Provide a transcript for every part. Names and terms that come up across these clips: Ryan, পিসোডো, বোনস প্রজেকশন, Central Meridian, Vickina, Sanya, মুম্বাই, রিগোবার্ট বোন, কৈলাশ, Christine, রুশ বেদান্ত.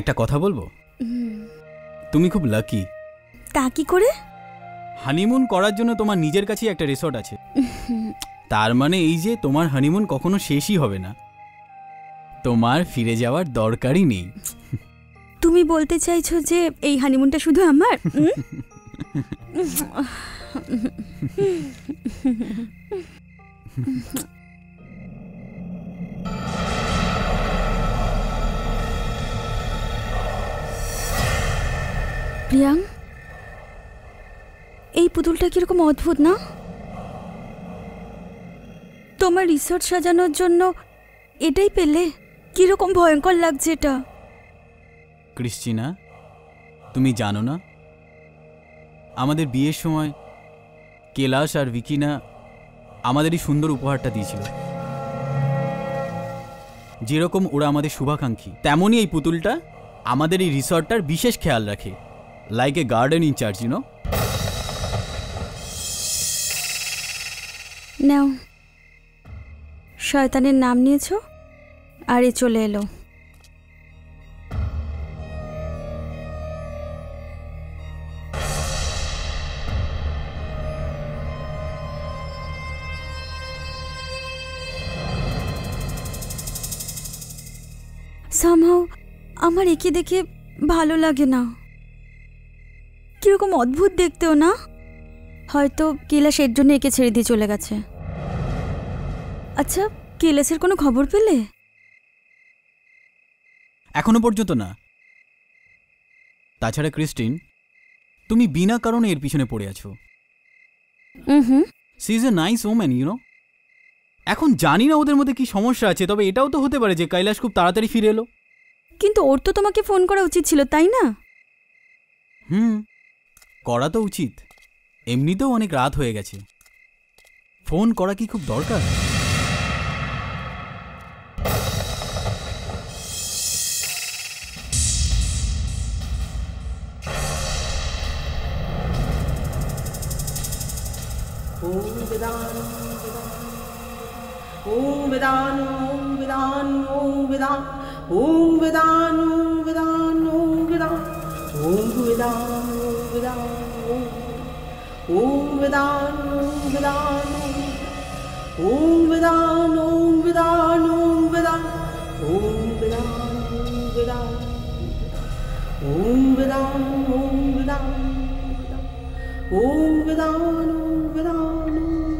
একটা কথা বলবো? তুমি খুব লাকি। তা কি করে? হানিমুন করার জন্য তোমার নিজের কাছেই একটা রিসর্ট আছে। তার মানে এই যে তোমার হানিমুন কখনো শেষই হবে না, তোমার ফিরে যাওয়ার দরকারই নেই। তুমি বলতে চাইছো যে এই হানিমুনটা শুধু আমার? প্রিয়াং, এই পুতুলটা কিরকম অদ্ভুত না? তোমার রিসর্ট সাজানোর জন্য এটাই পেলে? কিরকম ভয়ঙ্কর লাগছে এটা। ক্রিস্টিনা, তুমি জানো না আমাদের বিয়ের সময় কেলাস আর ভিকিনা আমাদেরই সুন্দর উপহারটা দিয়েছিল। যেরকম ওরা আমাদের শুভাকাঙ্ক্ষী, তেমনই এই পুতুলটা আমাদের এই রিসর্টটার বিশেষ খেয়াল রাখে। Like a garden in charge, you know. নাও, শয়তানের নাম নিয়েছো আর এ চলে এলো। সামহাও আমার একে দেখে ভালো লাগে না, কিরকম অদ্ভুত দেখতেও না। হয়তো কেলাস এর জন্য একে ছেড়ে দিয়ে চলে গেছে। আচ্ছা, কেলাসের কোনো খবর পেলে? এখনো পর্যন্ত না। তাছাড়া ক্রিস্টিন, তুমি বিনা কারণে এর পিছনে পড়ে আছো। She is a nice woman, you know. এখন জানি না ওদের মধ্যে কি সমস্যা আছে, তবে এটাও তো হতে পারে যে কৈলাস খুব তাড়াতাড়ি ফিরে এলো। কিন্তু ওর তো তোমাকে ফোন করা উচিত ছিল, তাই না? করা তো উচিত, এমনিতেও অনেক রাত হয়ে গেছে। ফোন করা কি খুব দরকার? Om Vedan, Om Vedan, Om Vedan, Om Vedan, Om Vedan, Om Vedan, Om Vedan, Om Vedan, Om Vedan, Om Vedan, Om Vedan, Om Vedan, Om Vedan, Om Vedan, Om Vedan, Om Vedan, Om Vedan, Om Vedan,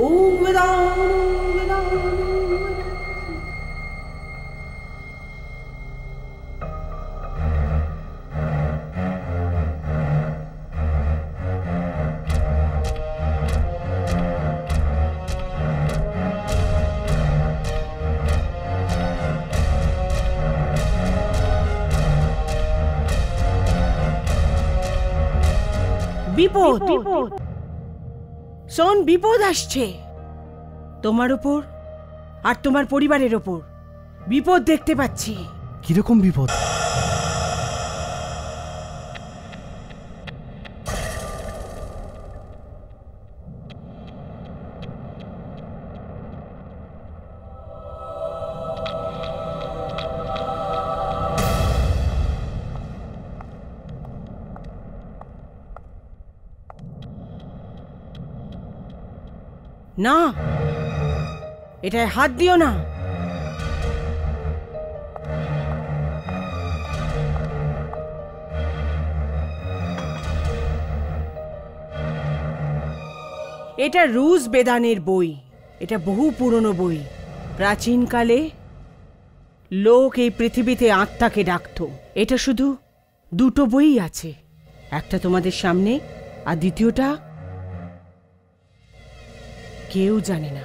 Om Vedan, Om Vedan. বিপদ, শোন, বিপদ আসছে তোমার উপর আর তোমার পরিবারের উপর। বিপদ দেখতে পাচ্ছি। কিরকম বিপদ? না, এটায় হাত দিও না। এটা রুশ বেদানের বই, এটা বহু পুরনো বই। প্রাচীনকালে লোক এই পৃথিবীতে আত্মাকে ডাকত। এটা শুধু দুটো বই আছে, একটা তোমাদের সামনে আর দ্বিতীয়টা কেউ জানে না।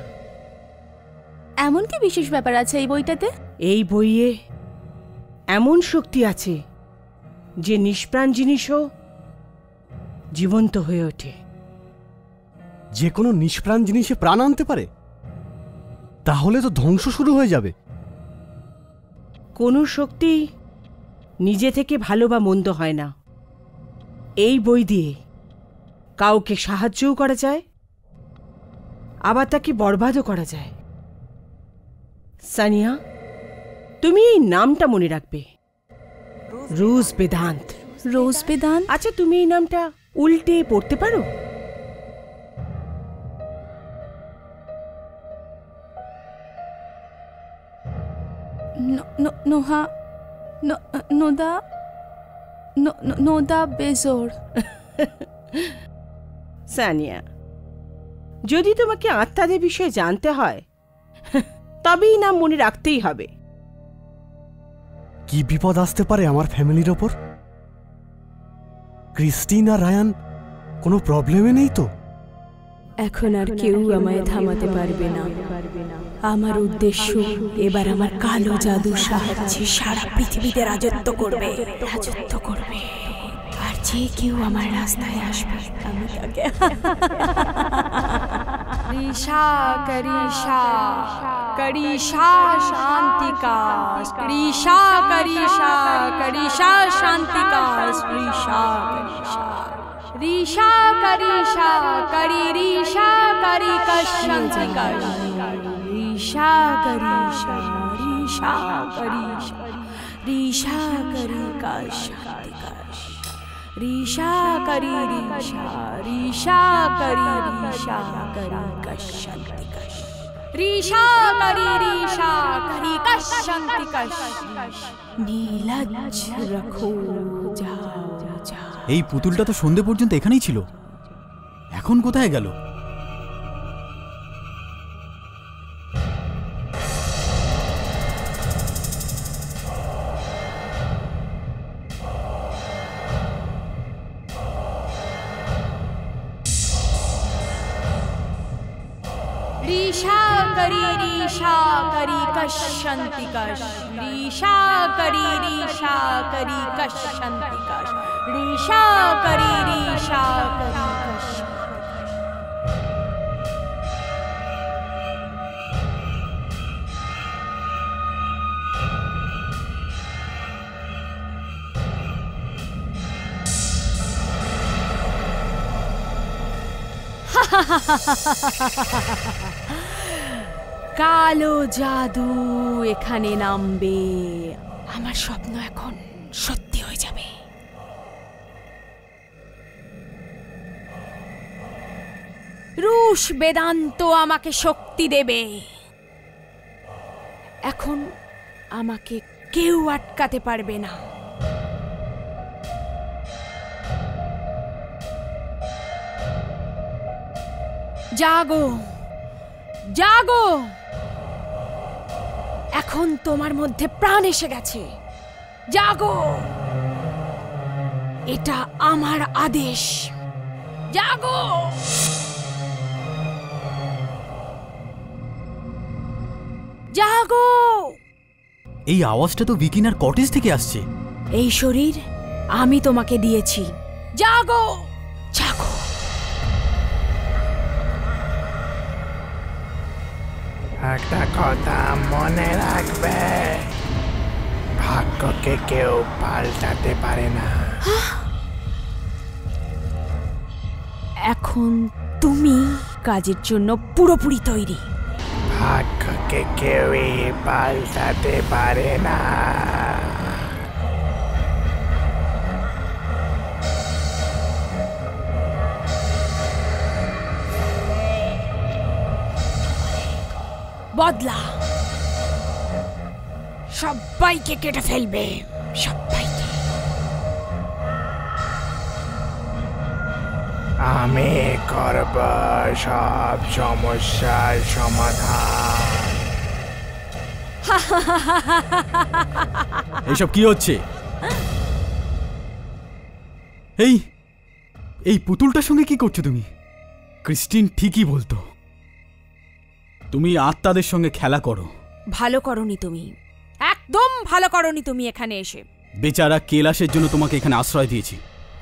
এমন কি বিশেষ ব্যাপার আছে এই বইটাতে? এই বইয়ে এমন শক্তি আছে যে নিষ্প্রাণ জিনিসও জীবন্ত হয়ে ওঠে। যে কোনো নিষ্প্রাণ জিনিসে প্রাণ আনতে পারে? তাহলে তো ধ্বংস শুরু হয়ে যাবে। কোনো শক্তি নিজে থেকে ভালো বা মন্দ হয় না। এই বই দিয়ে কাউকে সাহায্যও করা যায়, আবার তাকে বরবাদও করা যায়। সানিয়া, তুমি এই নামটা মনে রাখবে, रोज बेदांत। रोज बेदांत। अच्छा तुम ये नाम टा उल्टे पढ़ते पारो? नो नो नोहा नो नोदा नो नोदा बेजोर। सानिया, जोधी तुम्हाके आत्ता दे विषय जानते हैं, तभी नाम मुने रखते ही हबे। की विपद आसते पारे आमार फैमिलीर ओपर? क्रिस्टीन और रायन कोनो प्रॉब्लम ही नहीं तो? एखोन आर केउ आमाय़ थामाते पारबे ना। आमार उद्देश्य एबार आमार कालो जादू साहाज्ये सारा पृथिबीते राजत्व करबे, राजत्व करबे। आर जे केउ आमार रास्ताय़ आसबे आमी ताके ऋषा करिषा करिषा शांतिका ऋषा करिषा करिषा शांतिका ऋषा ऋषा करिषा करि ऋषा करि कशांतिका ऋषा करिषा ऋषा करिषा ऋषा करि कशांतिका ऋषा करि ऋषा ऋषा करि ऋषा करि कशांतिका ऋषा करि ऋषा करि कशांतिका नीलज रखो जा। এই পুতুলটা তো সন্ধে পর্যন্ত এখানেই ছিল, এখন কোথায় গেল? ঋষা করি ঋষা করি কশান্তিকা ঋষা করি ঋষা করি কশান্তিকা ঋষা করি ঋষা করি কশান্তিকা। কালো জাদু এখানে নামবে, আমার স্বপ্ন এখন সত্যি হয়ে যাবে। রুশ বেদান্ত আমাকে শক্তি দেবে, এখন আমাকে কেউ আটকাতে পারবে না। जागो जागो, এখন তোমার মধ্যে প্রাণ এসে গেছে, জাগো, এটা আমার আদেশ, জাগো। জাগো। এই আওয়াজটা তো ভিকিনার কটেজ থেকে আসছে। এই শরীর আমি তোমাকে দিয়েছি, জাগো। একটা কথা মনে রাখবে, ভাগ্যকে কেউ পাল্টাতে পারে না। এখন তুমি কাজের জন্য পুরোপুরি তৈরি। ভাগ্যকে কেউই পাল্টাতে পারে না। बदला सबाई के केटे फेलबे, सबाई के। आमी करब सब समस्यार समाधान। एसब की होच्छे? এই এই পুতুলটার সঙ্গে কি করছো তুমি? ক্রিস্টিন ঠিকই বলতো, তুমি আত্মাদের সঙ্গে খেলা করো। ভালো করনি তুমি, একদম ভালো করনি তুমি এখানে এসে। বেচারা কেলাশের জন্য তোমাকে এখানে আশ্রয় দিয়েছি,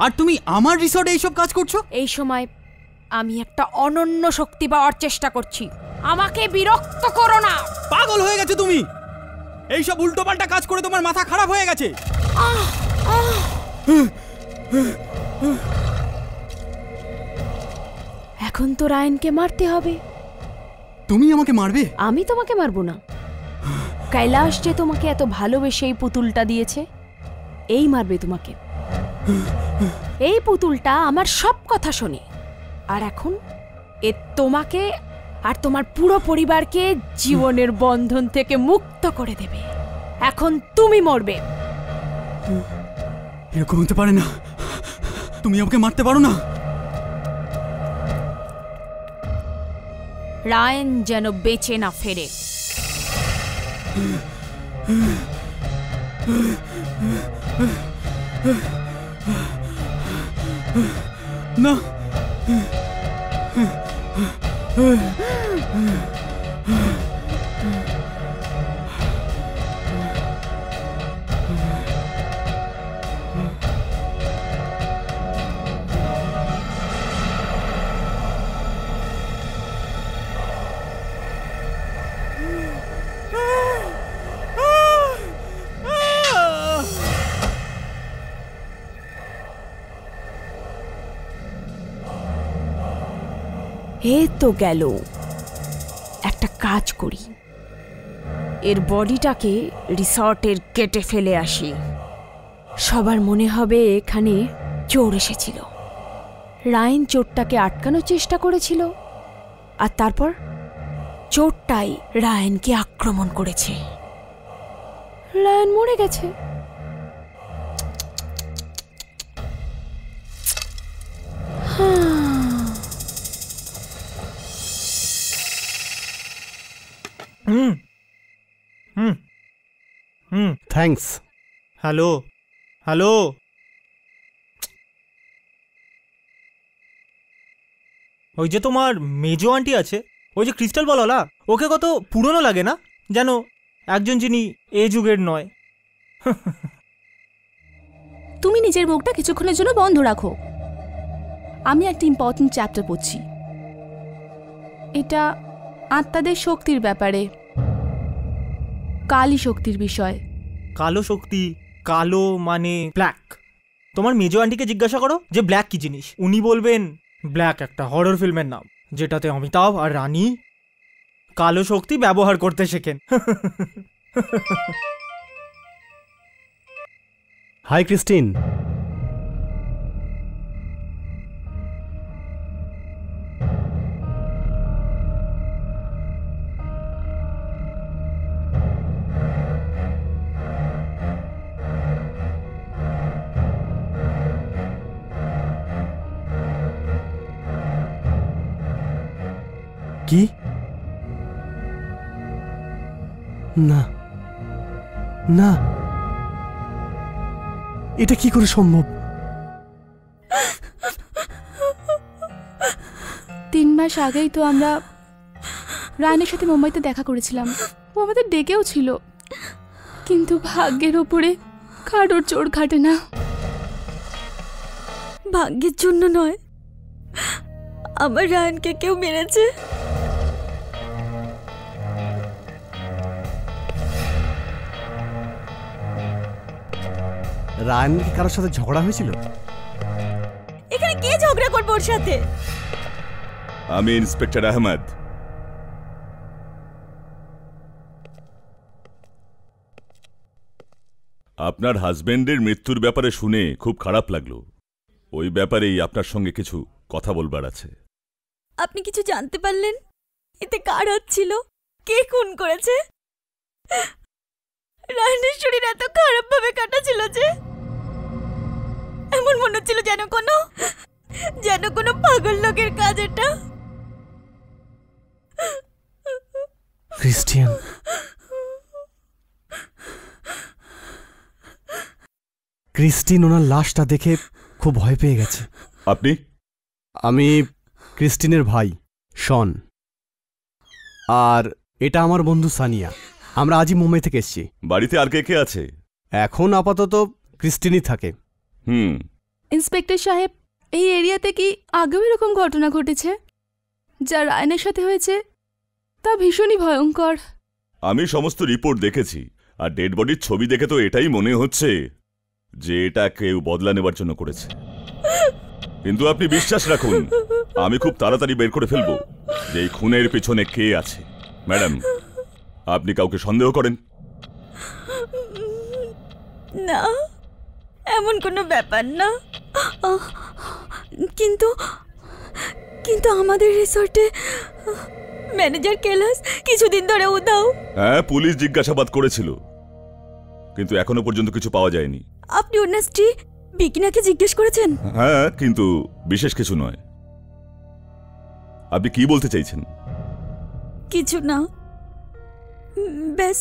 আর তুমি আমার রিসর্টে এইসব কাজ করছো। এই সময় আমি একটা অনন্য শক্তি পাওয়ার চেষ্টা করছি, আমাকে বিরক্ত করো না। পাগল হয়ে গেছো তুমি, এইসব উল্টোপাল্টা কাজ করে তোমার মাথা খারাপ হয়ে গেছে। এখন তো রায়নকে মারতে হবে। তুমি আমাকে মারবে? আমি তোমাকে মারবো না। কৈলাশ যে তোমাকে এত ভালোবেসে এই পুতুলটা দিয়েছে, এই মারবে তোমাকে। এই পুতুলটা আমার সব কথা শোনে, আর এখন এ তোমাকে আর তোমার পুরো পরিবারকে জীবনের বন্ধন থেকে মুক্ত করে দেবে। এখন তুমি মরবে। এরকম হতে পারে না, তুমি আমাকে মারতে পারো না। রায়ন যেন বেঁচে না ফেরে। না, এ তো গেল। একটা কাজ করি, এর বডিটাকে রিসর্টের গেটে ফেলে আসি। সবার মনে হবে এখানে চোর এসেছিল। রায়ন চোরটাকে আটকানোর চেষ্টা করেছিল, আর তারপর চোরটাই রায়নকে আক্রমণ করেছে। রায়ন মরে গেছে। थैंक्स। हेलो हेलो, ওই যে তোমার মেজো আন্টি আছে, ওই যে ক্রিস্টাল বলওয়ালা, ওকে কত পুরনো লাগে না জানো, একজন যিনি এ যুগের নয়। তুমি নিজের মুখটা কিছুক্ষণের জন্য বন্ধ রাখো, আমি একটা ইম্পর্টেন্ট চ্যাপ্টার পড়ছি। এটা আত্মাদের শক্তির ব্যাপারে, কালী শক্তির বিষয়। কালো শক্তি? কালো মানে ব্ল্যাক। তোমার মেজো আন্টিকে জিজ্ঞাসা করো যে ব্ল্যাক কি জিনিস, উনি বলবেন ব্ল্যাক একটা হরর ফিল্মের নাম যেটাতে অমিতাভ আর রানী কালো শক্তি ব্যবহার করতে শেখেন। হাই ক্রিস্টিন, কি না না, এটা কি করে সম্ভব? 3 মাস আগেই তো আমরা রানের সাথে মুম্বাইতে দেখা করেছিলাম, ও আমাদের ডেকেও ছিল, কিন্তু ভাগ্যের ওপরে খাড়র চোর খাটে না। ভাগ্যের জন্য নয়, আমার রানকে কেউ মেরেছে। রায়ন কি কারোর সাথে ঝগড়া হয়েছিল? এখানে কে ঝগড়া করবে ওর সাথে? আমি ইন্সপেক্টর আহমদ। আপনার হাজবেন্ডের মৃত্যুর ব্যাপারে শুনে খুব খারাপ লাগলো। ওই ব্যাপারেই আপনার সঙ্গে কিছু কথা বলবার আছে। আপনি কিছু জানতে পারলেন? এতে কার হাত ছিল? কে খুন করেছে? রায়নের শরীর এত খারাপভাবে কাটা ছিল যে এমন মনে হচ্ছিল যেন কোনো পাগল লোকের কাজ এটা। ক্রিস্টিয়ান, ক্রিস্টিন ওনার লাশটা দেখে খুব ভয় পেয়ে গেছে। আপনি? আমি ক্রিস্টিনের ভাই শন, আর এটা আমার বন্ধু সানিয়া। আমরা আজই মুম্বাই থেকে এসেছি। বাড়িতে আর কে কে আছে? এখন আপাতত ক্রিস্টিনই থাকে। ইন্সপেক্টর সাহেব, এই এরিয়াতে কি আগেও এরকম ঘটনা ঘটেছে? যা রায়নের সাথে হয়েছে তা ভীষণই ভয়ঙ্কর। আমি সমস্ত রিপোর্ট দেখেছি, আর ডেড বডির ছবি দেখে তো এটাই মনে হচ্ছে যে এটা কেউ বদলা নেবার জন্য করেছে। কিন্তু আপনি বিশ্বাস রাখুন, আমি খুব তাড়াতাড়ি বের করে ফেলবো যে এই খুনের পেছনে কে আছে। ম্যাডাম, আপনি কাউকে সন্দেহ করেন? না, এমন কোনো ব্যাপার না। কিন্তু কিন্তু আমাদের রিসর্টে ম্যানেজার কেলাস কিছুদিন ধরে উধাও। হ্যাঁ, পুলিশ জিজ্ঞাসাবাদ করেছিল কিন্তু এখনো পর্যন্ত কিছু পাওয়া যায়নি। আপনি ওনার স্ত্রী ভিকিনাকে জিজ্ঞেস করেছেন? হ্যাঁ, কিন্তু বিশেষ কিছু নয়। আপনি কি বলতে চাইছেন? কিছু না, ব্যাস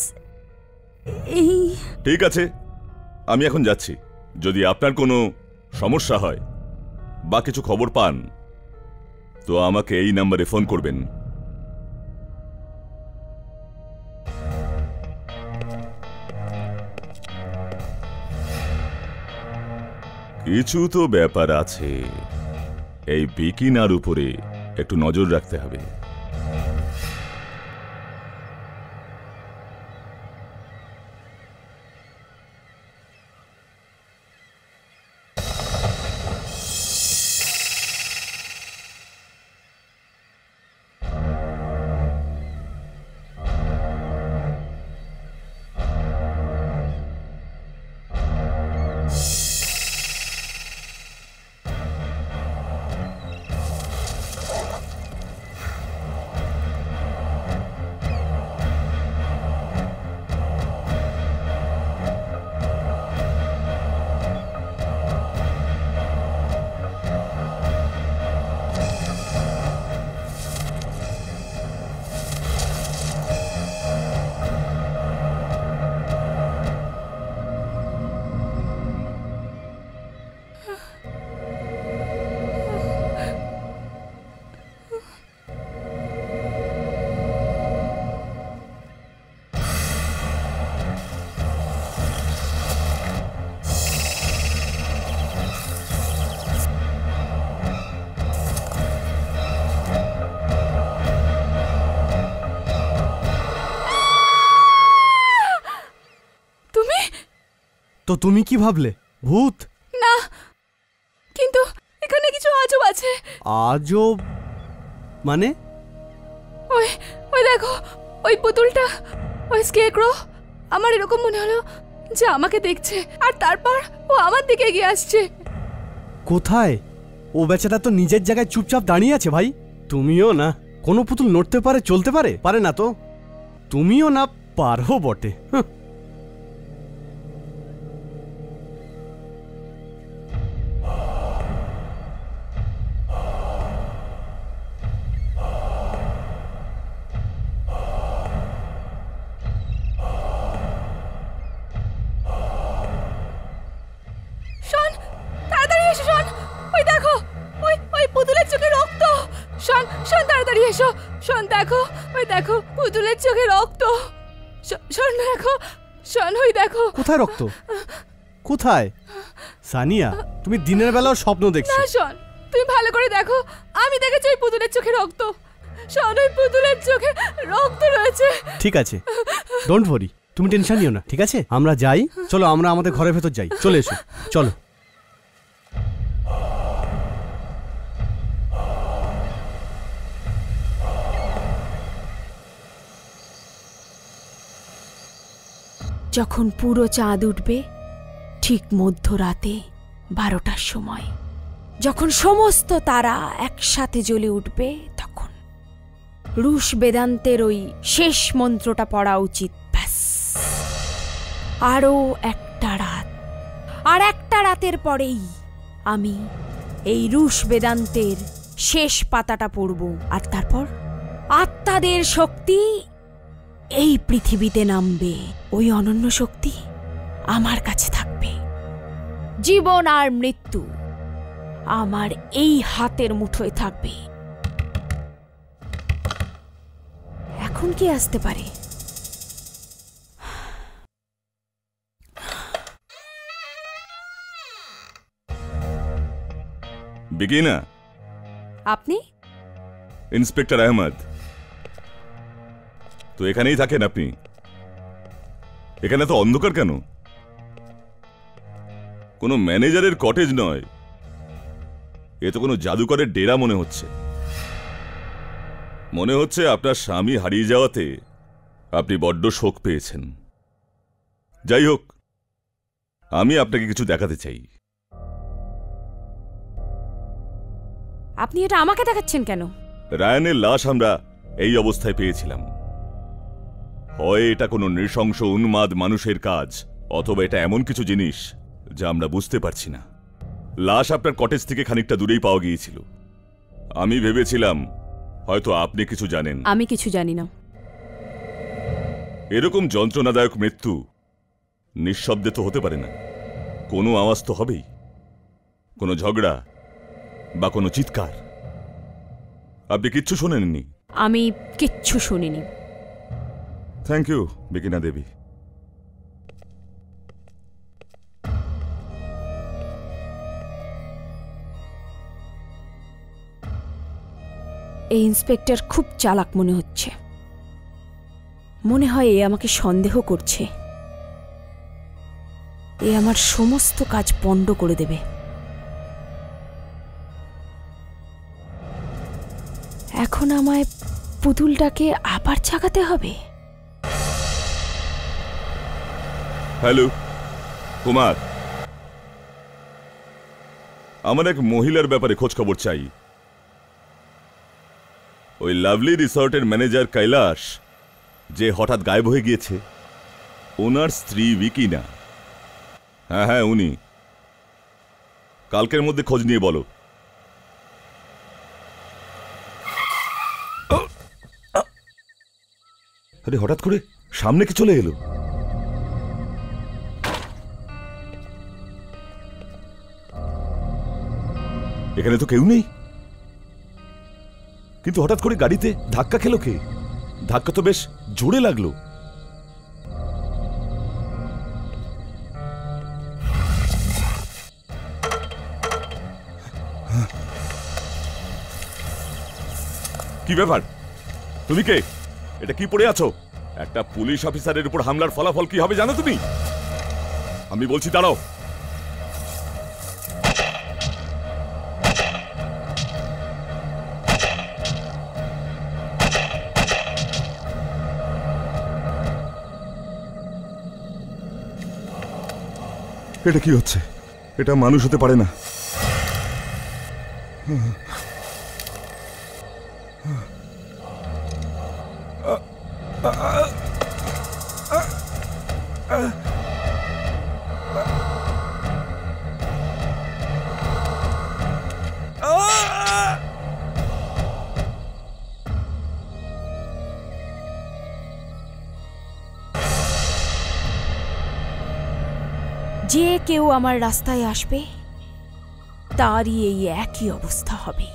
এই। ঠিক আছে, আমি এখন যাচ্ছি। যদি আপনার কোনো সমস্যা হয় বা কিছু খবর পান তো আমাকে এই নাম্বারে ফোন করবেন। কিছু তো ব্যাপার আছে, এই ভিকিনার উপরে একটু নজর রাখতে হবে। তো তুমি কি ভাবলে ভূত? না, কিন্তু এখানে কিছু আজব আছে। আজব মানে? ওই ওই দেখো, ওই পুতুলটা, ওই স্কেয়ারক্রো। আমার এরকম মনে হলো যে আমাকে দেখছে, আর তারপর ও আমার দিকে এগিয়ে আসছে। কোথায়? ও বেচারা তো নিজের জায়গায় চুপচাপ দাঁড়িয়ে আছে। ভাই তুমিও না। কোনো পুতুল নড়তে পারে, চলতে পারে? পারে না তো। তুমিও না পারো বটে। কোথায় রক্ত? কোথায়? সানিয়া, তুমি দিনের বেলাও স্বপ্ন দেখছো? না শোন, তুমি ভালো করে দেখো। আমি দেখেছি ওই পুতুলের চোখে রক্ত। শোন, ওই পুতুলের চোখে রক্ত রয়েছে। ঠিক আছে, ডোন্ট ওয়ারি, তুমি টেনশন নিও না। ঠিক আছে, আমরা যাই। চলো আমরা আমাদের ঘরের ভেতর যাই। চলে এসো, চলো। যখন পুরো চাঁদ উঠবে, ঠিক মধ্যরাতে 12টার সময়, যখন সমস্ত তারা একসাথে জ্বলে উঠবে, তখন রুশ বেদান্তের ওই শেষ মন্ত্রটা পড়া উচিত। ব্যাস, আরও একটা রাত, আর একটা রাতের পরেই আমি এই রুশ বেদান্তের শেষ পাতাটা পড়ব, আর তারপর আত্মাদের শক্তি এই পৃথিবীতে নামবে। ওই অনন্য শক্তি আমার কাছে থাকবে। জীবন আর মৃত্যু আমার এই হাতের মুঠোয় থাকবে। এখন কি আসতে পারে? ভিকিনা, আপনি? ইন্সপেক্টর আহমদ তো এখানেই থাকেন? আপনি এখানে তো অন্ধকার কেন? কোনো ম্যানেজারের কটেজ নয়, এ তো কোনো জাদুকরের ডেরা মনে হচ্ছে। মনে হচ্ছে আপনার স্বামী হারিয়ে যাওয়াতে আপনি বড্ড শোক পেয়েছেন। যাই হোক, আমি আপনাকে কিছু দেখাতে চাই। আপনি এটা আমাকে দেখাচ্ছেন কেন? রায়ানের লাশ আমরা এই অবস্থায় পেয়েছিলাম। হয় এটা কোনো নৃশংস উন্মাদ মানুষের কাজ, অথবা এটা এমন কিছু জিনিস যা আমরা বুঝতে পারছি না। লাশ আপনার কটেজ থেকে খানিকটা দূরেই পাওয়া গিয়েছিল। আমি ভেবেছিলাম হয়তো আপনি কিছু জানেন। আমি কিছু জানি না। এরকম যন্ত্রণাদায়ক মৃত্যু নিঃশব্দে তো হতে পারে না, কোনো আওয়াজ তো হবেই, কোনো ঝগড়া বা কোনো চিৎকার। আপনি কিচ্ছু শোনেননি? আমি কিচ্ছু শুনিনি। থ্যাংক ইউ ভিকিনা দেবী। এই ইন্সপেক্টর খুব চালাক মনে হচ্ছে, মনে হয় এ আমাকে সন্দেহ করছে। এ আমার সমস্ত কাজ পণ্ড করে দেবে। এখন আমায় পুতুলটাকে আবার জাগাতে হবে। হ্যালো কুমার, আমার এক মহিলার ব্যাপারে খোঁজ খবর চাই। ওই লাভলি রিসর্টের ম্যানেজার কৈলাস যে হঠাৎ গায়েব হয়ে গিয়েছে, ওনার স্ত্রী ভিকিনা। হ্যাঁ হ্যাঁ উনি। কালকের মধ্যে খোঁজ নিয়ে বলো। আরে হঠাৎ করে সামনে কি চলে এলো? এখানে তো কেউ নেই, কিন্তু হঠাৎ করে গাড়িতে ধাক্কা খেলো কে? ধাক্কা তো বেশ জোরে লাগলো। কি ব্যাপার? তুমি কে? এটা কি পড়ে আছো? একটা পুলিশ অফিসারের উপর হামলার ফলাফল কি হবে জানো তুমি? আমি বলছি দাঁড়াও। এটা কি হচ্ছে? এটা মানুষ হতে পারে না। যে কেউ আমার রাস্তায় আসবে তারই এই একই অবস্থা হবে।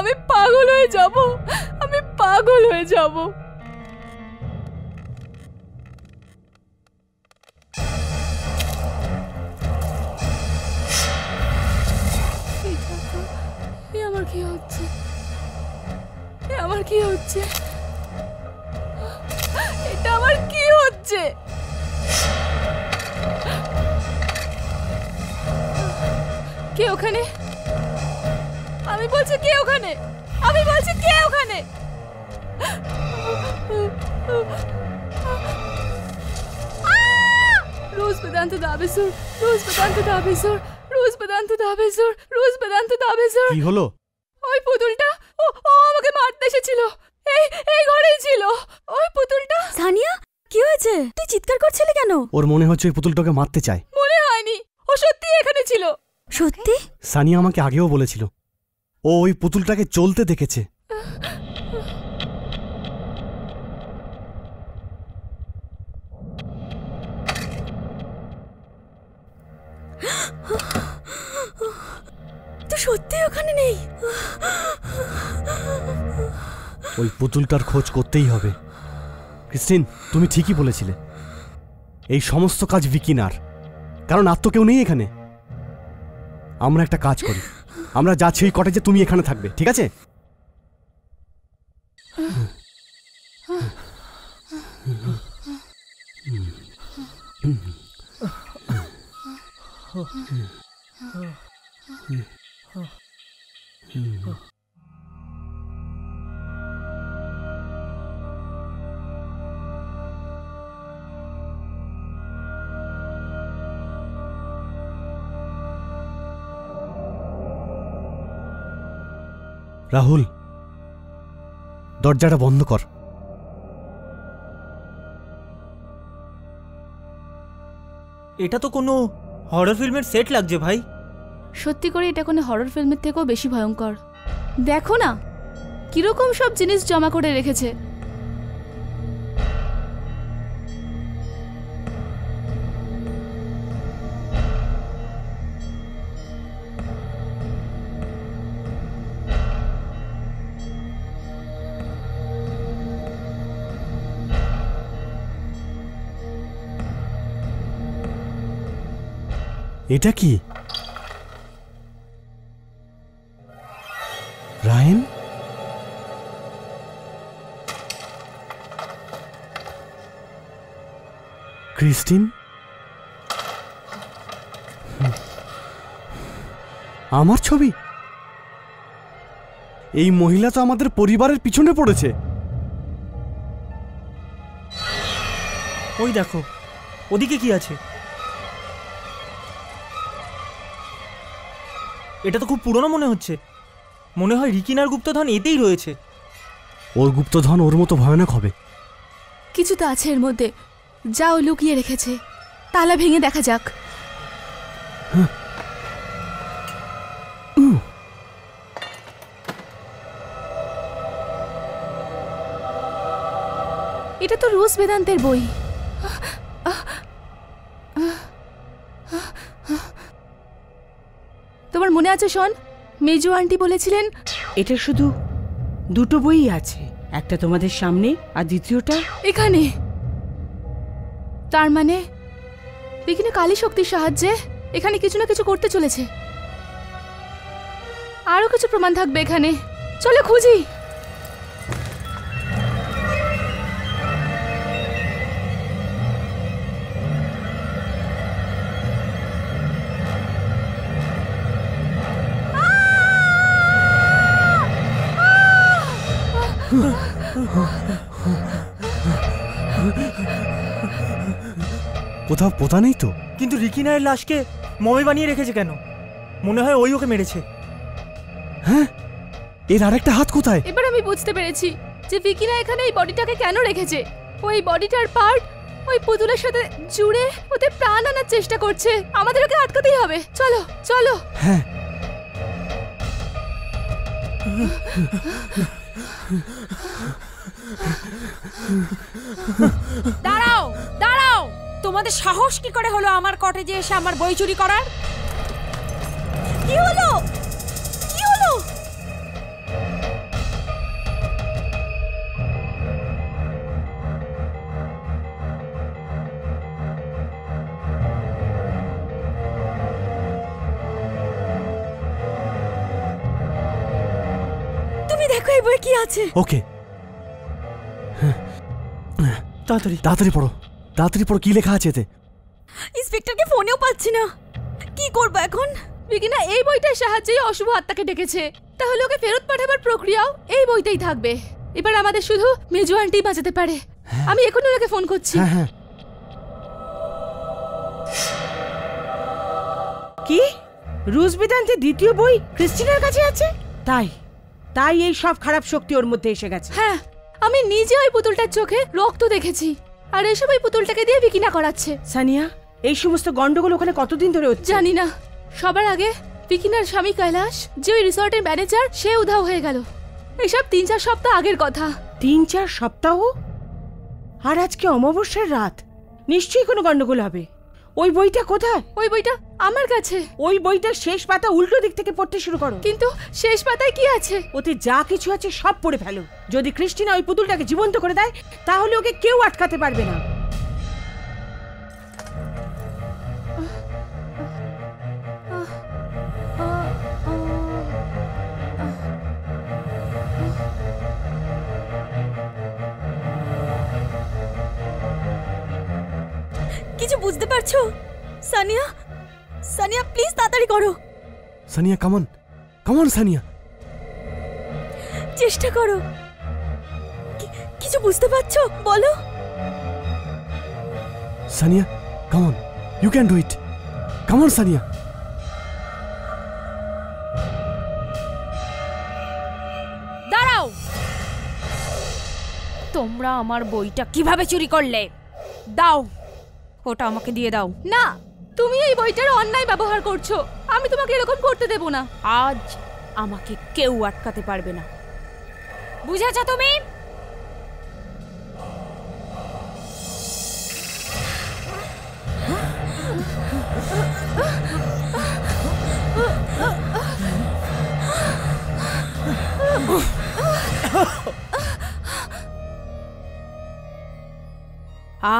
আমি পাগল হয়ে যাব, আমি পাগল হয়ে যাব। আমার কি হচ্ছে? আমার কি হচ্ছে? এটা আমার কি হচ্ছে? কে ওখানে? আমি বলছি কে ওখানে? আমি বলছি কে ওখানে? রোজ বেদান্ত দাবেসুর, রোজ বেদান্ত দাবেসুর, রোজ বেদান্ত দাবেসুর, রোজ বেদান্ত দাবেসুর। কি হলো? ওই পুতুলটা ও আমাকে মারতে এসেছিল, এই ঘরেই ছিল ওই পুতুলটা। সানিয়া কি হয়েছে? তুই চিৎকার করছিলি কেন? ওর মনে হচ্ছে ওই পুতুলটাকে মারতে চায়। মনে হয়নি, ও সত্যি এখানে ছিল। সত্যি? সানিয়া আমাকে আগেও বলেছিল ও ওই পুতুলটাকে চলতে দেখেছে। तो सत्य ओखाने नहीं ওই পুতুলটার খোঁজ করতেই হবে। ক্রিস্টিন তুমি ঠিকই বলেছিলে, এই সমস্ত কাজ ভিকিনার, কারণ আর তো কেউ নেই এখানে। আমরা একটা কাজ করি, আমরা যাচ্ছি ওই কটেজে, তুমি এখানে থাকবে, ঠিক আছে? রাহুল দরজাটা বন্ধ কর। এটা তো কোনো হরর ফিল্মের সেট লাগছে ভাই। সত্যি করে এটা কোনো হরর ফিল্মের থেকেও বেশি ভয়ঙ্কর। দেখো না কিরকম সব জিনিস জমা করে রেখেছে। এটা কি রায়ান? ক্রিস্টিন আমার ছবি? এই মহিলা তো আমাদের পরিবারের পিছনে পড়েছে। ওই দেখো ওদিকে কি আছে। এটা তো খুব পুরনো মনে হচ্ছে, মনে হয় রিকিনার গুপ্তধন এতেই রয়েছে। ওর গুপ্তধন ওর মতো ভয়ানক হবে। কিছু তো আছে এর মধ্যে যা ও লুকিয়ে রেখেছে। তালা ভেঙে দেখা যাক। এটা তো রুশ বেদান্তের বই। তোমার মনে আছে শোন, মেজো আন্টি বলেছিলেন এটা শুধু দুটো বই আছে, একটা তোমাদের সামনে আর দ্বিতীয়টা এখানে। তার মানে এখানে কালী শক্তির সাহায্যে এখানে কিছু না কিছু করতে চলেছে। আরো কিছু প্রমাণ থাকবে এখানে, চলো খুঁজি। কোথাও পোতা নেই তো। কিন্তু রিকিনার লাশকে মমি বানিয়ে রেখেছে কেন? মনে হয় ওই ওকে মেরেছে। হ্যাঁ এর আরেকটা হাত কোথায়? এবার আমি বুঝতে পেরেছি যে ভিকিনা এখানে এই বডিটাকে কেন রেখেছে। ওই বডিটার পার্ট ওই পুতুলের সাথে জুড়ে ওতে প্রাণ আনার চেষ্টা করছে। আমাদের ওকে আটকাতেই হবে, চলো চলো। হ্যাঁ দাঁড়াও দাঁড়াও, তোমাদের সাহস কি করে হলো আমার কটেজে এসে আমার বই চুরি করার? কি হলো কি হলো? তুমি দেখো এই বই কি আছে। ওকে তাড়াতাড়ি তাড়াতাড়ি পড়ো, তাড়াতাড়ি পড়ো। কি লেখা আছে এতে? ইন্সপেক্টরকে ফোনেও পাচ্ছি না, কি করব এখন? ভিকিনা এই বইটার সাহায্যেই অশুভ আত্মাকে ডেকেছে, তাহলে ওকে ফেরত পাঠাবার প্রক্রিয়াও এই বইতেই থাকবে। এবার আমাদের শুধু মেজো আন্টি বাঁচাতে পারে। আমি এখনই ওকে ফোন করছি। কি রুশ বেদান্তের দ্বিতীয় বই ক্রিস্টিনার কাছে আছে? তাই তাই এই সব খারাপ শক্তি ওর মধ্যে এসে গেছে। হ্যাঁ আমি নিজে ওই পুতুলটার চোখে রক্ত দেখেছি, আর এসব ওই পুতুলটাকে দিয়ে ভিকিনা করাচ্ছে। সানিয়া এই সমস্ত গন্ডগোল ওখানে কতদিন ধরে হচ্ছে? জানি না। সবার আগে ভিকিনার স্বামী কৈলাস, যে ওই রিসর্টের ম্যানেজার, সে উধাও হয়ে গেল। এসব ৩-৪ সপ্তাহ আগের কথা। ৩-৪ সপ্তাহ? আর আজকে অমাবস্যার রাত, নিশ্চয়ই কোনো গন্ডগোল হবে। ওই বইটা কোথায়? ওই বইটা আমার কাছে। ওই বইটার শেষ পাতা উল্টো দিক থেকে পড়তে শুরু করো। কিন্তু শেষ পাতায় কি আছে? ওতে যা কিছু আছে সব পড়ে ফেলো। যদি ক্রিস্টিনা ওই পুতুলটাকে জীবন্ত করে দেয় তাহলে ওকে কেউ আটকাতে পারবে না। কিছু বুঝতে পারছো? সানিয়া, সানিয়া প্লিজ তাড়াতাড়ি করো। Sania come on, come on Sania, চেষ্টা করো। কিছু বুঝতে পারছো? বলো। Sania come on, you can do it, come on Sania. দাঁড়াও, তোমরা আমার বইটা কিভাবে চুরি করলে? দাও ওটা, আমাকে দিয়ে দাও। না, তুমি এই বইটার অন্যায় ব্যবহার করছো। আমি তোমাকে এরকম করতে দেব না। আজ আমাকে কেউ আটকাতে পারবে না, বুঝেছো তুমি?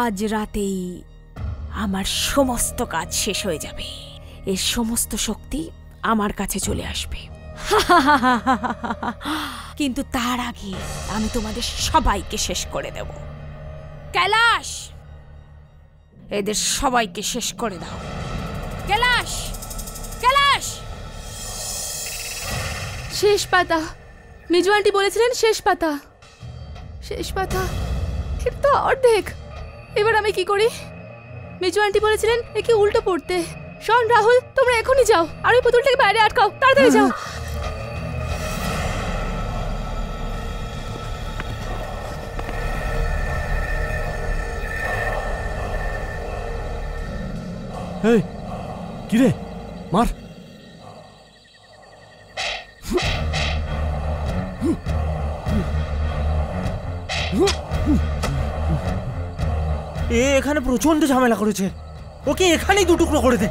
আজ রাতেই আমার সমস্ত কাজ শেষ হয়ে যাবে। এর সমস্ত শক্তি আমার কাছে চলে আসবে। কিন্তু তার আগে আমি তোমাদের সবাইকে শেষ করে দেব। ক্যালাশ, এদের সবাইকে শেষ করে দাও। ক্যালাশ, ক্যালাশ। শেষ পাতা, মিজু আন্টি বলেছিলেন শেষ পাতা। শেষ পাতা কিন্তু অর্ধেক। এবার আমি কি করি? মিজু আন্টি বলেছিলেন একে উল্টো পড়তে। শোন রাহুল, তোমরা এখনই যাও আর ওই পুতুলটাকে বাইরে আটকাও। তাড়াতাড়ি যাও। এই কি রে, মার। এ এখানে প্রচন্ড ঝামেলা করেছে, ওকে এখানেই দুটুকরো করে দে।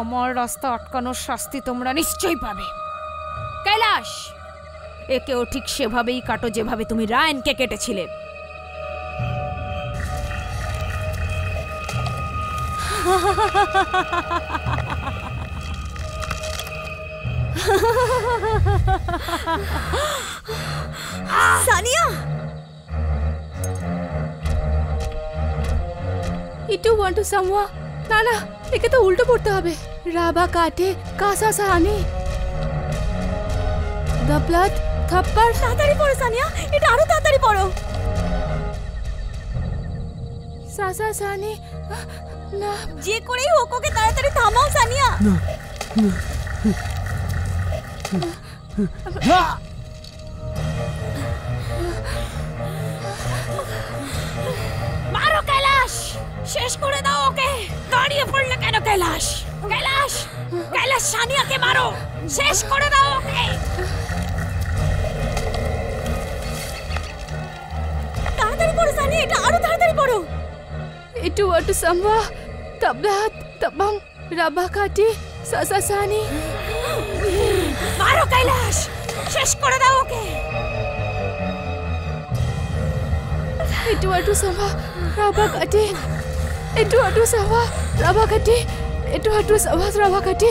আমার রাস্তা আটকানোর শাস্তি তোমরা নিশ্চয়ই পাবে। কৈলাশ, একেও ঠিক সেভাবেই কাটো যেভাবে তুমি রায়ানকে কেটেছিলে। Sania, You want to Sanya? না না, একে তো উল্টো পড়তে হবে। রাবা কাটে কাসা সানি দপলাত থপ্পড়। তাড়াতাড়ি পড়ো সানিয়া, এটা আরো তাড়াতাড়ি পড়ো। সাসা সানি না, যে করেই হোক ওকে তাড়াতাড়ি থামাও সানিয়া। শেষ করে দাও ওকে। দাঁড়িয়ে পড়লে কেন কৈলাশ? কৈলাশ, কৈলাশ সানিয়াকে মারো, শেষ করে দাও ওকে। তাড়াতাড়ি পড়ো সানিয়া, এটা আরো তাড়াতাড়ি পড়ো। ইটু ওয়াটু সামবা তাবাত তাবাম রাবা কাটি সাসা সানি। মারো কৈলাশ, শেষ করে দাও ওকে। ইটু ওয়াটু সামবা রাবা কাটি। এটু আটু সাভা রাভা কাটি। এটু আটু সাভা রাভা কাটি।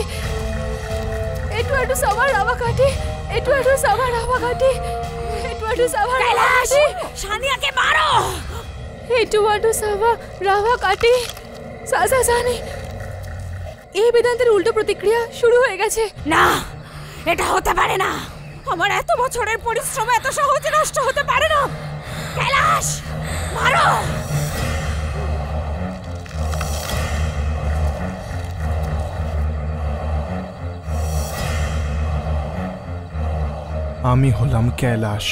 এটু আটু সাভা রাভা কাটি। এটু আটু সাভা রাভা কাটি। এটু আটু সাভা কৈলাশ সানিয়াকে মারো। এটু আটু সাভা রাভা কাটি সাসা সানি। এই বেদান্তের উল্টো প্রতিক্রিয়া শুরু হয়ে গেছে। না, এটা হতে পারে না। আমার এত বছরের পরিশ্রম এত সহজে নষ্ট হতে পারে না। कैलाश मारो। आमी होलाम कैलाश।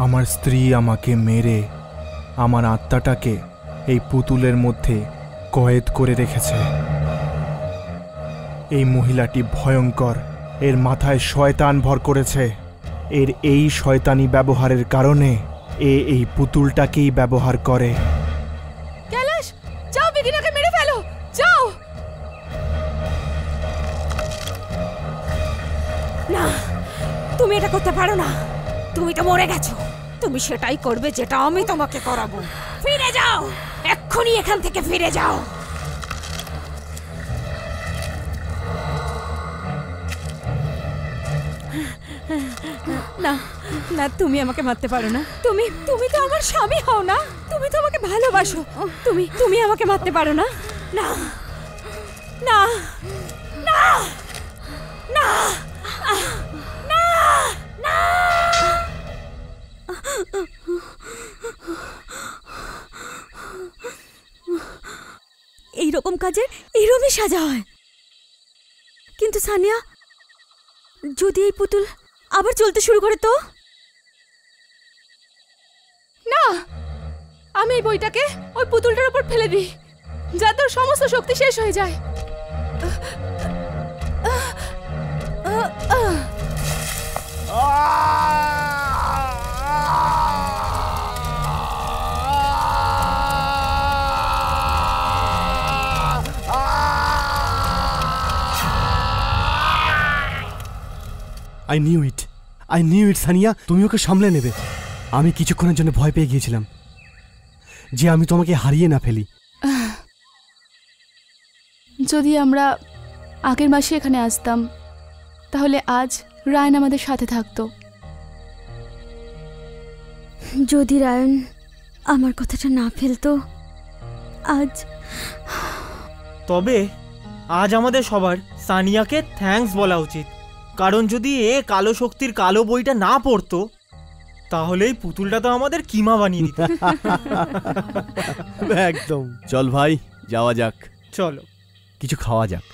आमार स्त्री आमाके मेरे आमार आत्माटाके এই পুতুলের মধ্যে কয়েদ করে রেখেছে। এই মহিলাটি ভয়ঙ্কর, এর মাথায় শয়তান ভর করেছে। এর এই শয়তানি ব্যবহারের কারণে এই পুতুলটাকেই ব্যবহার করে। ক্যালাশ যাও, ভিকিনাকে মেরে ফেলো, যাও। না, তুমি এটা করতে পারো না, তুমি তো মরে গেছো। তুমি সেটাই করবে যেটা আমি তোমাকে করাবো। ফিরে যাও, এক্ষুনি এখান থেকে ফিরে যাও। না না, তুমি আমাকে মারতে পারো না। তুমি তুমি তো আমার স্বামী হও না, তুমি তো আমাকে ভালোবাসো। তুমি তুমি আমাকে মারতে পারো না। না না না না না না। এইরকম কাজের এইরকমই সাজা হয়। কিন্তু সানিয়া, যদি এই পুতুল আবার চলতে শুরু করে তো? না, আমি এই বইটাকে ওই পুতুলটার উপর ফেলে দিই যাতে ওর সমস্ত শক্তি শেষ হয়ে যায়। I knew it. I knew it, Sanya. তুমি ওকে সামলে নেবে। আমি কিছুক্ষণের জন্য ভয় পেয়ে গিয়েছিলাম যে আমি তোমাকে হারিয়ে না ফেলি। যদি আমরা আগের মাসে এখানে আসতাম তাহলে আজ রায়ন আমাদের সাথে থাকতো। যদি রায়ন আমার কথাটা না ফেলতো আজ। তবে আজ আমাদের সবার সানিয়াকে থ্যাঙ্কস বলা উচিত, কারণ যদি এ কালো শক্তির কালো বইটা না পড়তো তাহলে এই পুতুলটা তো আমাদের কিমা বানিয়ে দিত। একদম। চল ভাই, যাওয়া যাক। চলো, কিছু খাওয়া যাক।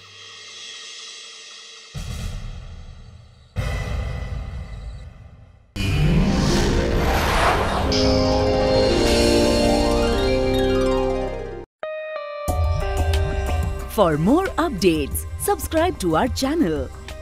For more updates, subscribe to our channel.